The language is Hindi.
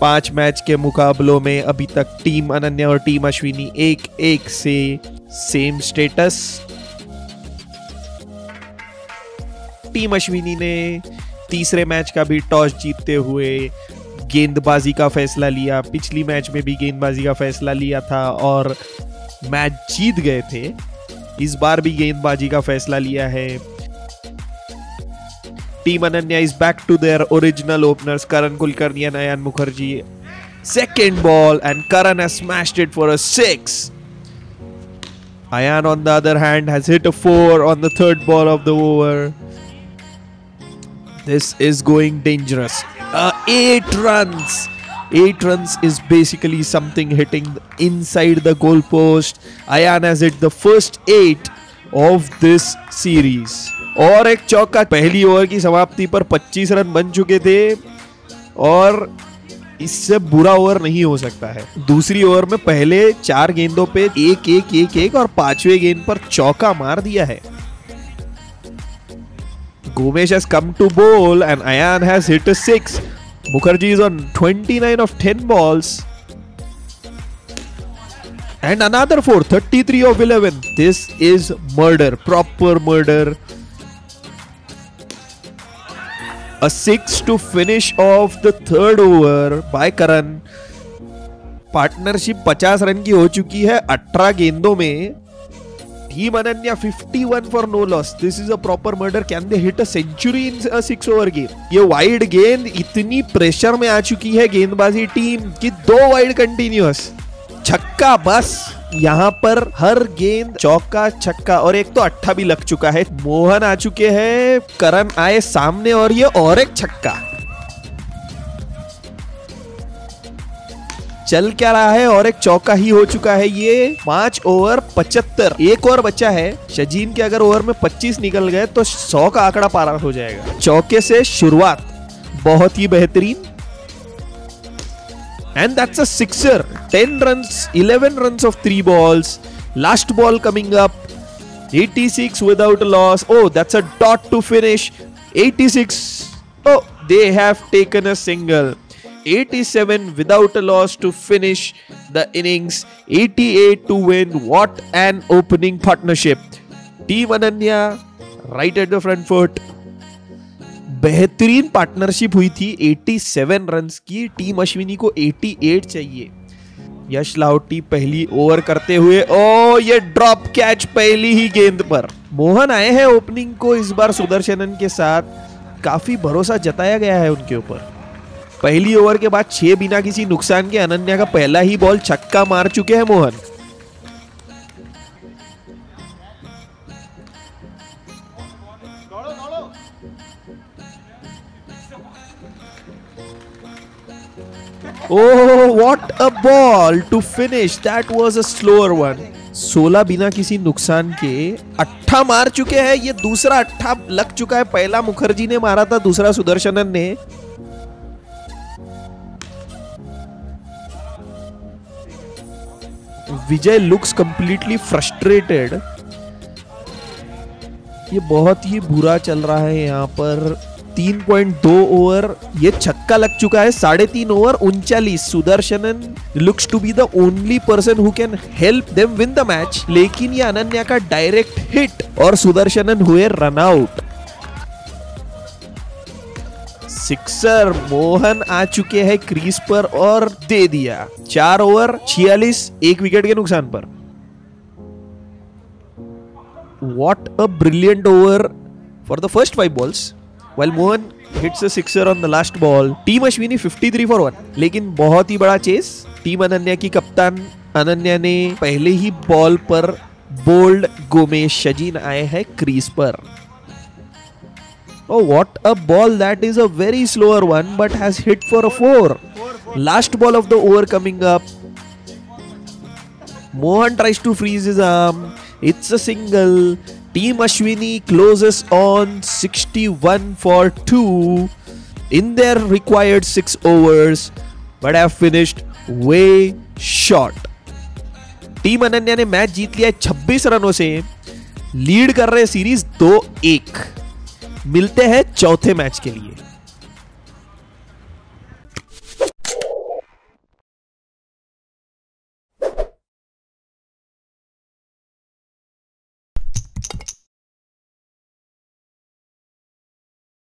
पांच मैच के मुकाबलों में अभी तक टीम अनन्या और टीम अश्विनी 1-1 से सेम स्टेटस। टीम अश्विनी ने तीसरे मैच का भी टॉस जीतते हुए गेंदबाजी का फैसला लिया। पिछली मैच में भी गेंदबाजी का फैसला लिया था और मैच जीत गए थे। इस बार भी गेंदबाजी का फैसला लिया है। Team Ananya is back to their original openers Karan Kulkarni and Ayan Mukherjee. Second ball and Karan has smashed it for a 6। Ayan on the other hand has hit a 4 on the third ball of the over. This is going dangerous. 8 runs. 8 runs is basically something hitting inside the goal post. Ayan has hit the first 8 of this series. और एक चौका। पहली ओवर की समाप्ति पर 25 रन बन चुके थे और इससे बुरा ओवर नहीं हो सकता है। दूसरी ओवर में पहले 4 गेंदों पे 1-1-1-1 और 5वें गेंद पर चौका मार दिया है। Gomes has come to bowl and Ayan has hit a 6. Mukherjee is on 29 of 10 balls and another 4, 33 of 11. This is murder, proper murder. A 6 to finish off the third over by Karan. Partnership 50 run की हो चुकी है 18 गेंदों में। Team Ananya 51 for no loss. This is a proper murder. Can they hit a century in a 6-over game? ये वाइड गेंद इतनी प्रेशर में आ चुकी है गेंदबाजी टीम कि 2 वाइड कंटिन्यूअस छक्का। बस यहाँ पर हर गेंद चौका छक्का और एक तो 8 भी लग चुका है। मोहन आ चुके हैं, करण आए सामने और ये और एक छक्का। चल क्या रहा है, और एक चौका ही हो चुका है। ये 5 ओवर 75, एक और बचा है। शजीन के अगर ओवर में 25 निकल गए तो 100 का आंकड़ा पार हो जाएगा। चौके से शुरुआत बहुत ही बेहतरीन and that's a 6er. 10 runs, 11 runs of 3 balls. Last ball coming up. 86 without a loss. Oh, that's a dot to finish. 86. Oh, they have taken a single. 87 without a loss to finish the innings. 88 to win. What an opening partnership. Team Ananya right at the front foot. बेहतरीन पार्टनरशिप हुई थी। 87 रन्स की, टीम अश्विनी को 88 चाहिए। यश लाहोटी पहली ओवर करते हुए, ओ ये ड्रॉप कैच पहली ही गेंद पर। मोहन आए हैं ओपनिंग को इस बार सुदर्शनन के साथ। काफी भरोसा जताया गया है उनके ऊपर। पहली ओवर के बाद 6 बिना किसी नुकसान के अनन्या का पहला ही बॉल छक्का मार चुके हैं Mohan. Oh, what a ball to finish. That was a slower one. 16 बिना किसी नुकसान के 8 मार चुके हैं। ये दूसरा 8 लग चुका है। पहला मुखर्जी ने मारा था, दूसरा सुदर्शनन ने। Vijay looks completely frustrated. ये बहुत ही बुरा चल रहा है यहाँ पर। 3.2 ओवर, ये छक्का लग चुका है। 3.5 over 39। Sudarshanan looks to be the only person who can help them win the match, लेकिन ये अनन्या का डायरेक्ट हिट और सुदर्शनन हुए रन आउट। 6er, मोहन आ चुके हैं क्रीज पर और दे दिया। 4 ओवर 46, 1 विकेट के नुकसान पर। What a brilliant over for the first 5 balls. Well, Mohan hits a 6er on the last ball. Team Ashwini 53 for 1. लेकिन बहुत ही बड़ा चेस। टीम अनन्या की कप्तान अनन्या ने पहले ही बॉल पर बोल्ड गोमेश। शजीन आए हैं क्रीज पर। Oh, what a ball! That is a very slower one, but has hit for a 4. Last ball of the over coming up. Mohan tries to freeze his arm. It's a single. Team Ashwini closes on 61 for 2 in their required 6 overs, but have finished way short. Team Ananya ने मैच जीत लिया है 26 रनों से। लीड कर रहे सीरीज 2-1। मिलते हैं चौथे मैच के लिए।